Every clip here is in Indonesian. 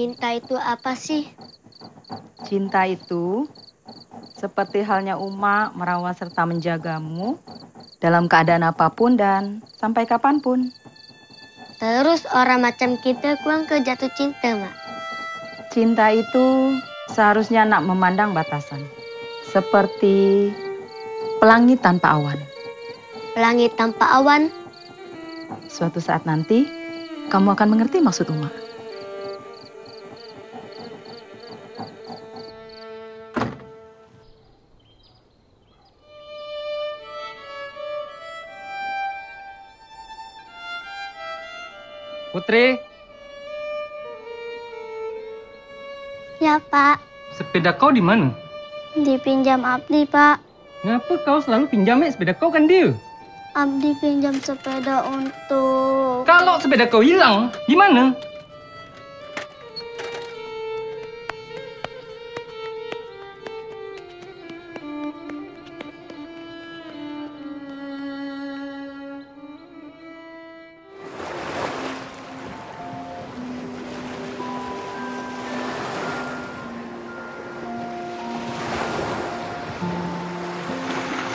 Cinta itu apa sih? Cinta itu seperti halnya Uma merawat serta menjagamu dalam keadaan apapun dan sampai kapanpun. Terus orang macam kita kurang ke jatuh cinta, Mak. Cinta itu seharusnya nak memandang batasan. Seperti pelangi tanpa awan. Pelangi tanpa awan? Suatu saat nanti, kamu akan mengerti maksud Uma. Putri. Ya, Pak. Sepeda kau di mana? Dipinjam Abdi, Pak. Ngapa kau selalu pinjam sepeda kau kan dia? Abdi pinjam sepeda untuk... Kalau sepeda kau hilang, gimana?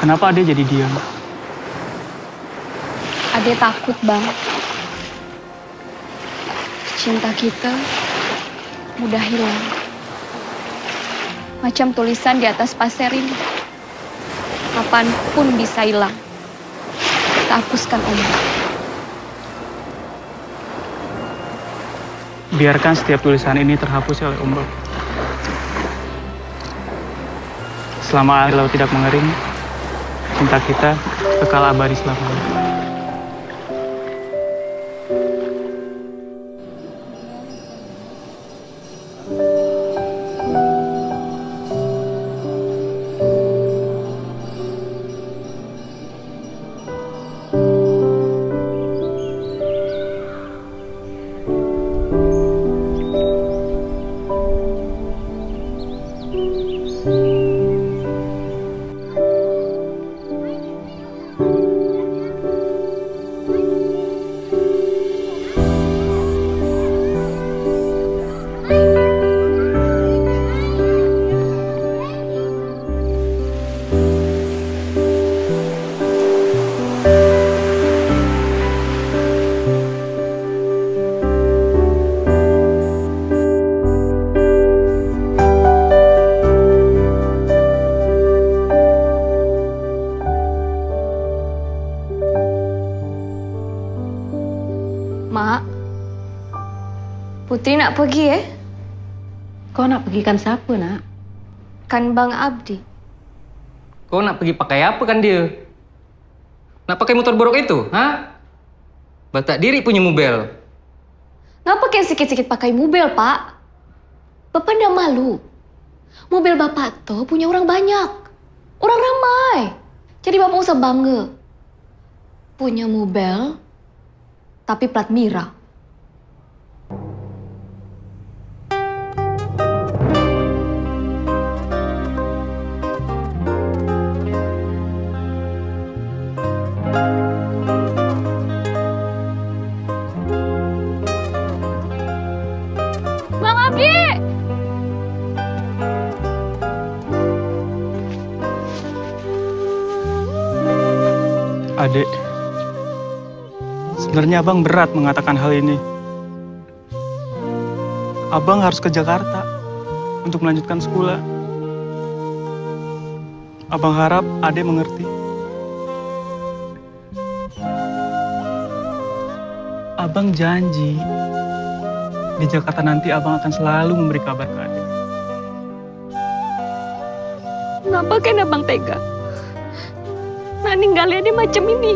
Kenapa Ade jadi diam? Ade takut, Bang. Cinta kita mudah hilang. Macam tulisan di atas pasir ini. Kapanpun bisa hilang. Kita hapuskan ombak. Biarkan setiap tulisan ini terhapus oleh ombak. Selama air laut tidak mengering, cinta kita kekal abadi selamanya. Putri nak pergi, eh? Kau nak pergi kan siapa, nak? Kan Bang Abdi. Kau nak pergi pakai apa kan dia? Nak pakai motor borok itu, ha? Batak diri punya mobil. Nggak pakai sikit-sikit pakai mobil, Pak. Bapak ndak malu. Mobil Bapak tuh punya orang banyak. Orang ramai. Jadi Bapak usah bangga. Punya mobil, tapi plat merah. Adek, sebenarnya Abang berat mengatakan hal ini. Abang harus ke Jakarta untuk melanjutkan sekolah. Abang harap Adek mengerti. Abang janji, di Jakarta nanti Abang akan selalu memberi kabar ke Adek. Kenapa kan Abang tega? Nah, ninggalnya dia macam ini.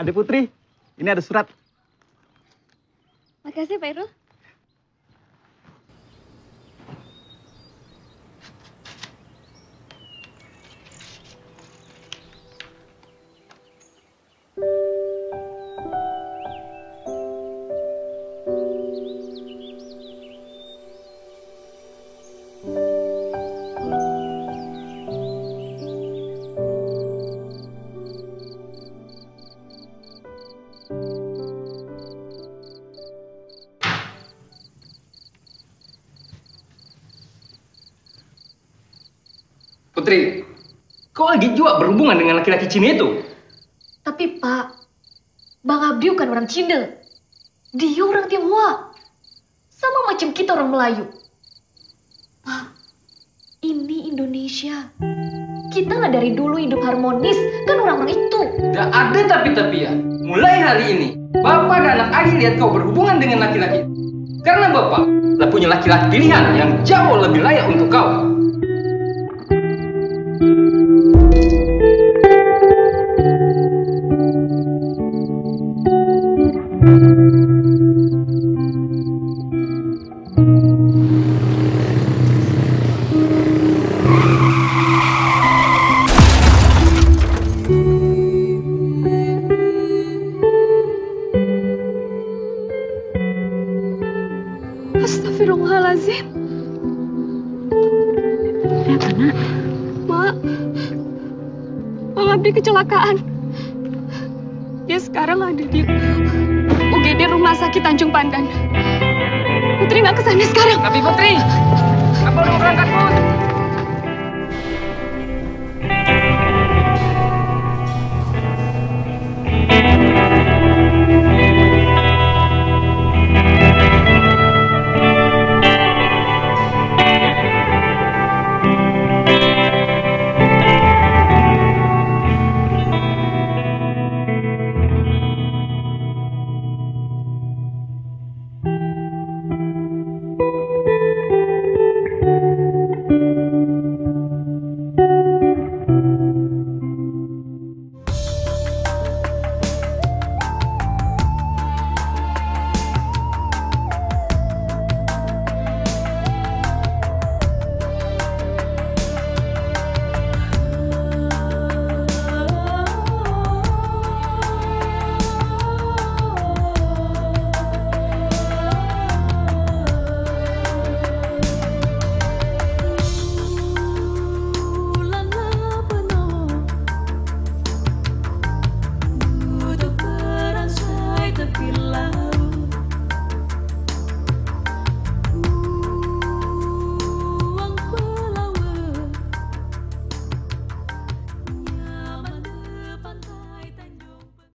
Adik Putri, ini ada surat. Makasih, Pak Irul. Putri, kau lagi juga berhubungan dengan laki-laki Cina itu? Tapi Pak, Bang Abdi bukan orang Cina. Dia orang Tionghoa. Sama macam kita orang Melayu. Pak, ini Indonesia. Kita lah dari dulu hidup harmonis, kan orang-orang itu. Tidak ada tapi-tapian. Mulai hari ini, Bapak dan anak Adi lihat kau berhubungan dengan laki-laki. Karena Bapak telah punya laki-laki pilihan yang jauh lebih layak untuk kau. Astagfirullahaladzim. Kenapa, Nak? Mak, Bang Abdi kecelakaan. Dia sekarang ada di UGD Rumah Sakit Tanjung Pandan. Putri nggak kesana sekarang. Tapi Putri, apa lu berangkat, Put?